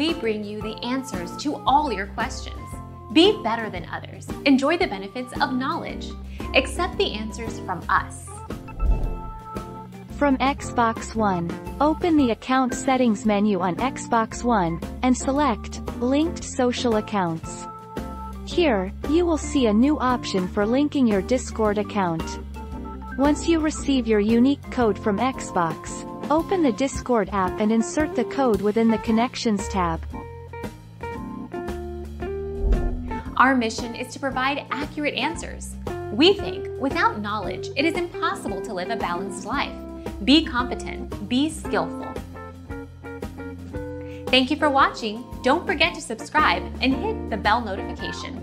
we bring you the answers to all your questions. Be better than others. Enjoy the benefits of knowledge. Accept the answers from us. From Xbox One, open the Account Settings menu on Xbox One, and select Linked Social Accounts. Here, you will see a new option for linking your Discord account. Once you receive your unique code from Xbox, open the Discord app and insert the code within the Connections tab. Our mission is to provide accurate answers. We think, without knowledge, it is impossible to live a balanced life. Be competent, be skillful. Thank you for watching. Don't forget to subscribe and hit the bell notification.